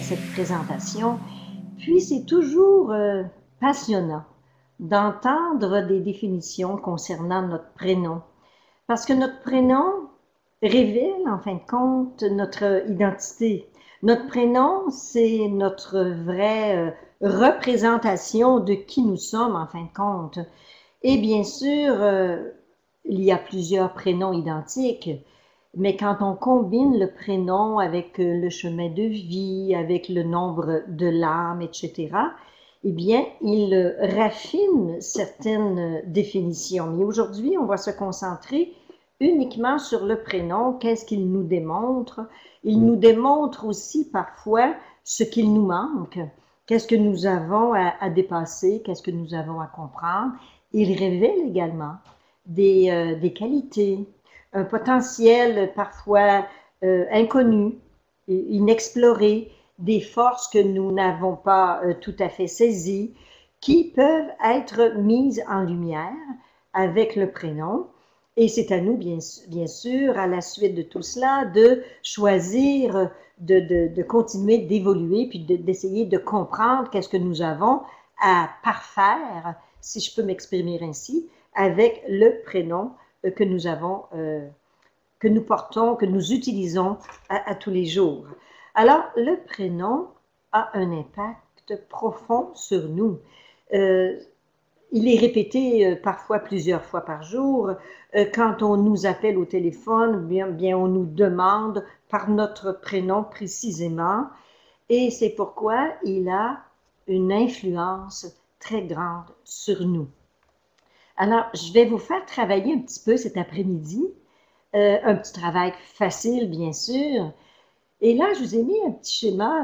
avec cette présentation. Puis c'est toujours passionnant d'entendre des définitions concernant notre prénom. Parce que notre prénom révèle, en fin de compte, notre identité. Notre prénom, c'est notre vraie représentation de qui nous sommes, en fin de compte. Et bien sûr, il y a plusieurs prénoms identiques, mais quand on combine le prénom avec le chemin de vie, avec le nombre de l'âme, etc., eh bien, il raffine certaines définitions. Mais aujourd'hui, on va se concentrer uniquement sur le prénom. Qu'est-ce qu'il nous démontre? Il nous démontre aussi parfois ce qu'il nous manque. Qu'est-ce que nous avons à dépasser? Qu'est-ce que nous avons à comprendre? Il révèle également des qualités, un potentiel parfois inconnu, inexploré, des forces que nous n'avons pas tout à fait saisies, qui peuvent être mises en lumière avec le prénom. Et c'est à nous, bien sûr, à la suite de tout cela, de choisir, de continuer d'évoluer, puis d'essayer de comprendre qu'est-ce que nous avons à parfaire, si je peux m'exprimer ainsi, avec le prénom que nous avons, que nous portons, que nous utilisons à tous les jours. Alors, le prénom a un impact profond sur nous. Il est répété parfois plusieurs fois par jour. Quand on nous appelle au téléphone, bien on nous demande par notre prénom précisément. Et c'est pourquoi il a une influence très grande sur nous. Alors, je vais vous faire travailler un petit peu cet après-midi. Un petit travail facile, bien sûr. Et là, je vous ai mis un petit schéma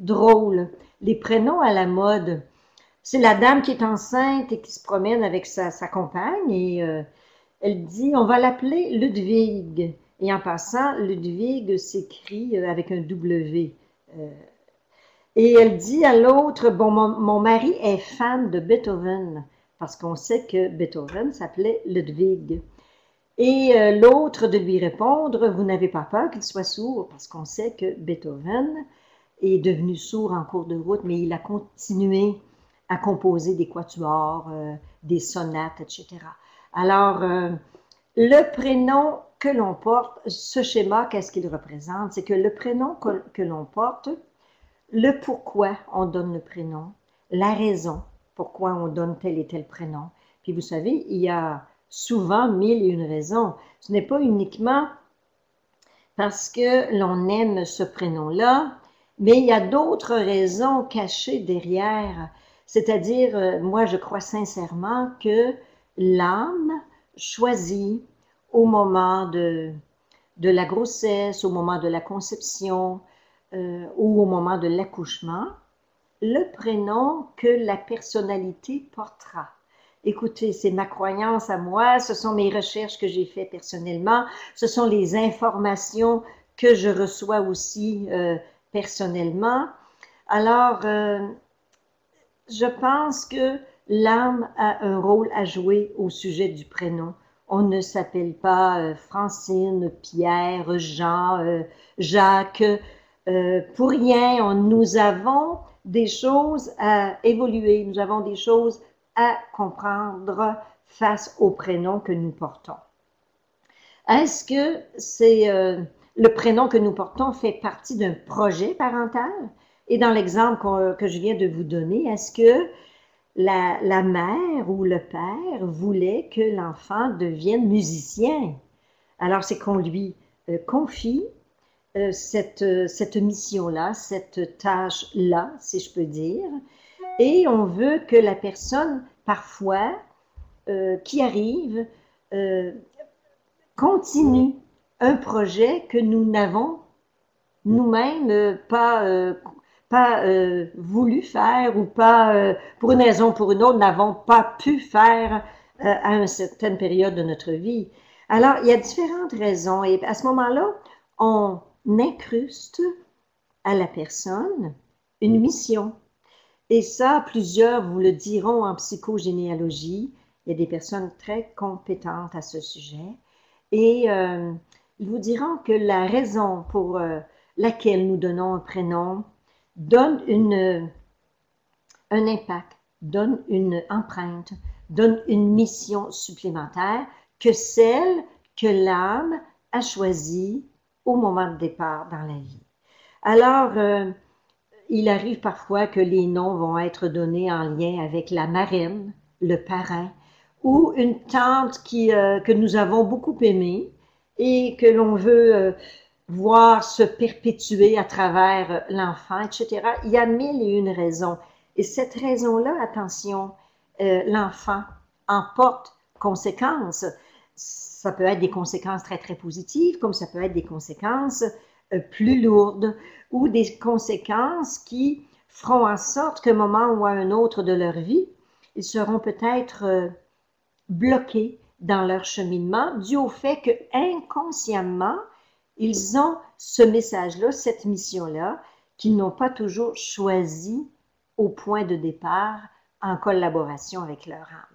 drôle. Les prénoms à la mode. C'est la dame qui est enceinte et qui se promène avec sa compagne et elle dit « on va l'appeler Ludwig ». Et en passant, Ludwig s'écrit avec un W. Et elle dit à l'autre « bon, mon mari est fan de Beethoven » parce qu'on sait que Beethoven s'appelait Ludwig. Et l'autre de lui répondre « vous n'avez pas peur qu'il soit sourd » parce qu'on sait que Beethoven est devenu sourd en cours de route, mais il a continué à composer des quatuors, des sonates, etc. Alors, le prénom que l'on porte, ce schéma, qu'est-ce qu'il représente? C'est que le prénom que l'on porte, le pourquoi on donne le prénom, la raison pourquoi on donne tel et tel prénom. Puis vous savez, il y a souvent mille et une raisons. Ce n'est pas uniquement parce que l'on aime ce prénom-là, mais il y a d'autres raisons cachées derrière. C'est-à-dire, moi, je crois sincèrement que l'âme choisit au moment de la grossesse, au moment de la conception ou au moment de l'accouchement, le prénom que la personnalité portera. Écoutez, c'est ma croyance à moi, ce sont mes recherches que j'ai faites personnellement, ce sont les informations que je reçois aussi personnellement. Alors, je pense que l'âme a un rôle à jouer au sujet du prénom. On ne s'appelle pas Francine, Pierre, Jean, Jacques. Pour rien, nous avons des choses à évoluer, nous avons des choses à comprendre face au prénom que nous portons. Est-ce que le prénom que nous portons fait partie d'un projet parental? Et dans l'exemple que je viens de vous donner, est-ce que la mère ou le père voulait que l'enfant devienne musicien? Alors, c'est qu'on lui confie cette mission-là, cette tâche-là, si je peux dire. Et on veut que la personne, parfois, qui arrive, continue un projet que nous n'avons nous-mêmes pas voulu faire ou pas, pour une raison ou pour une autre, n'avons pas pu faire à une certaine période de notre vie. Alors, il y a différentes raisons et à ce moment-là, on incruste à la personne une mission. Et ça, plusieurs vous le diront en psychogénéalogie. Il y a des personnes très compétentes à ce sujet et ils vous diront que la raison pour laquelle nous donnons un prénom, donne un impact, donne une empreinte, donne une mission supplémentaire que celle que l'âme a choisie au moment de départ dans la vie. Alors, il arrive parfois que les noms vont être donnés en lien avec la marraine, le parrain, ou une tante que nous avons beaucoup aimée et que l'on veut voir se perpétuer à travers l'enfant, etc. Il y a mille et une raisons. Et cette raison-là, attention, l'enfant emporte conséquences. Ça peut être des conséquences très, très positives, comme ça peut être des conséquences plus lourdes ou des conséquences qui feront en sorte qu'à un moment ou à un autre de leur vie, ils seront peut-être bloqués dans leur cheminement dû au fait que inconsciemment, ils ont ce message-là, cette mission-là, qu'ils n'ont pas toujours choisi au point de départ en collaboration avec leur âme.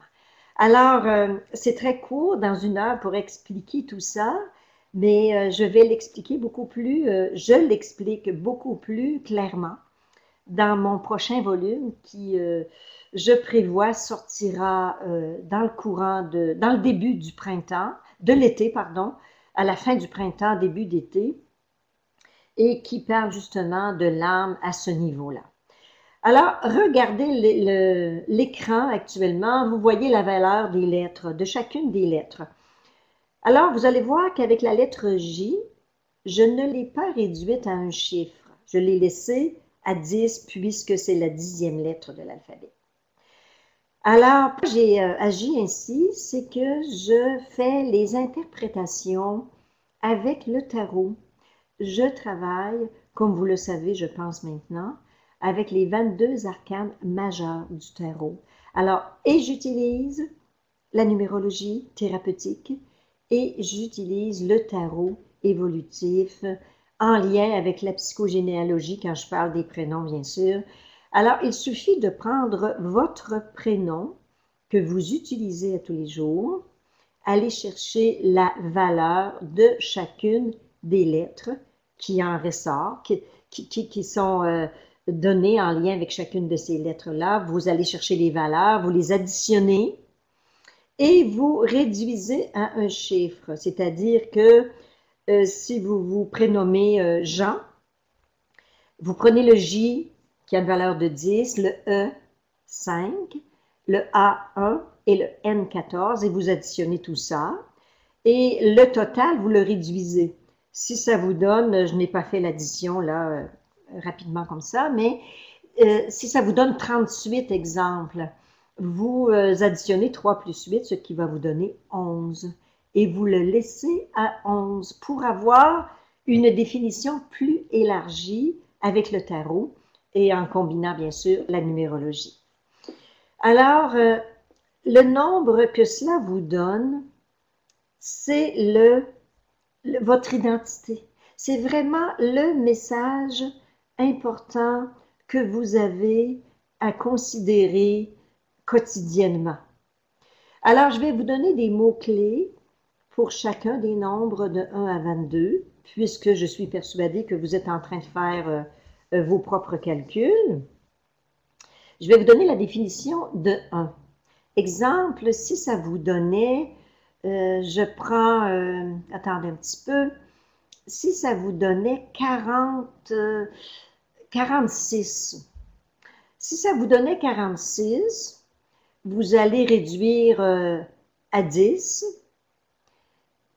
Alors, c'est très court, dans une heure, pour expliquer tout ça, mais je l'explique beaucoup plus clairement dans mon prochain volume qui, je prévois, sortira dans le début du printemps, de l'été, pardon, à la fin du printemps, début d'été, et qui parle justement de l'âme à ce niveau-là. Alors, regardez l'écran actuellement, vous voyez la valeur des lettres, de chacune des lettres. Alors, vous allez voir qu'avec la lettre J, je ne l'ai pas réduite à un chiffre. Je l'ai laissée à 10 puisque c'est la 10e lettre de l'alphabet. Alors, j'ai agi ainsi, c'est que je fais les interprétations avec le tarot. Je travaille, comme vous le savez, je pense maintenant, avec les 22 arcanes majeurs du tarot. Alors, et j'utilise la numérologie thérapeutique et j'utilise le tarot évolutif en lien avec la psychogénéalogie quand je parle des prénoms, bien sûr. Alors, il suffit de prendre votre prénom que vous utilisez à tous les jours, aller chercher la valeur de chacune des lettres qui en ressort, qui sont... données en lien avec chacune de ces lettres-là, vous allez chercher les valeurs, vous les additionnez et vous réduisez à un chiffre. C'est-à-dire que si vous vous prénommez Jean, vous prenez le J qui a une valeur de 10, le E, 5, le A, 1 et le N, 14 et vous additionnez tout ça et le total, vous le réduisez. Si ça vous donne, je n'ai pas fait l'addition là, rapidement comme ça, mais si ça vous donne 38 exemples, vous additionnez 3 plus 8, ce qui va vous donner 11. Et vous le laissez à 11 pour avoir une définition plus élargie avec le tarot et en combinant bien sûr la numérologie. Alors, le nombre que cela vous donne, c'est votre identité. C'est vraiment le message important que vous avez à considérer quotidiennement. Alors, je vais vous donner des mots-clés pour chacun des nombres de 1 à 22, puisque je suis persuadée que vous êtes en train de faire vos propres calculs. Je vais vous donner la définition de 1. Exemple, si ça vous donnait, je prends, attendez un petit peu, si ça vous donnait 46, si ça vous donnait 46, vous allez réduire à 10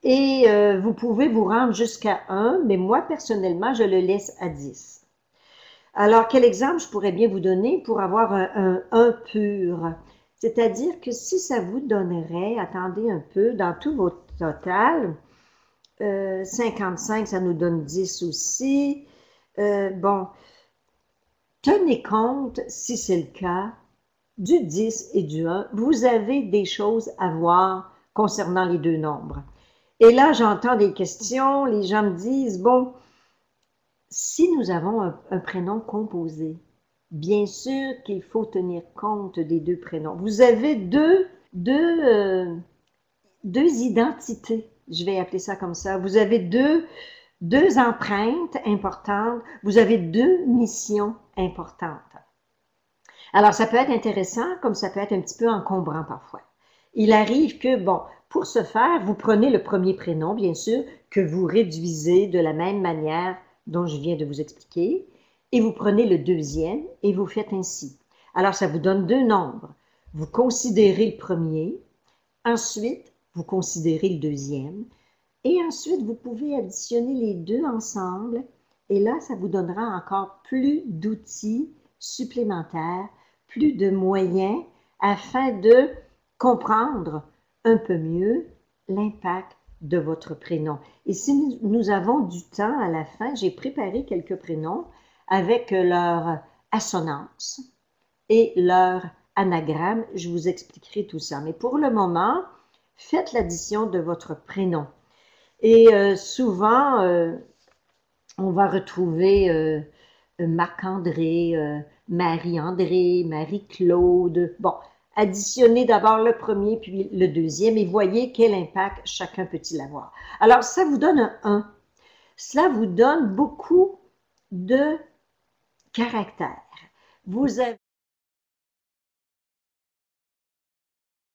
et vous pouvez vous rendre jusqu'à 1, mais moi, personnellement, je le laisse à 10. Alors, quel exemple je pourrais bien vous donner pour avoir un 1 pur? C'est-à-dire que si ça vous donnerait, attendez un peu, dans tout votre total, 55, ça nous donne 10 aussi. Bon, tenez compte, si c'est le cas, du 10 et du 1. Vous avez des choses à voir concernant les deux nombres. Et là, j'entends des questions, les gens me disent, bon, si nous avons un prénom composé, bien sûr qu'il faut tenir compte des deux prénoms. Vous avez deux identités. Je vais appeler ça comme ça. Vous avez deux deux empreintes importantes, vous avez deux missions importantes. Alors, ça peut être intéressant, comme ça peut être un petit peu encombrant parfois. Il arrive que, bon, pour ce faire, vous prenez le premier prénom, bien sûr, que vous réduisez de la même manière dont je viens de vous expliquer, et vous prenez le deuxième et vous faites ainsi. Alors, ça vous donne deux nombres. Vous considérez le premier, ensuite, vous considérez le deuxième, et ensuite, vous pouvez additionner les deux ensemble, et là, ça vous donnera encore plus d'outils supplémentaires, plus de moyens afin de comprendre un peu mieux l'impact de votre prénom. Et si nous avons du temps à la fin, j'ai préparé quelques prénoms avec leur assonance et leur anagramme. Je vous expliquerai tout ça. Mais pour le moment, faites l'addition de votre prénom. Et souvent, on va retrouver Marc-André, Marie-André, Marie Claude. Bon, additionnez d'abord le premier puis le deuxième et voyez quel impact chacun peut-il avoir. Alors, ça vous donne un 1. Cela vous donne beaucoup de caractères. Vous avez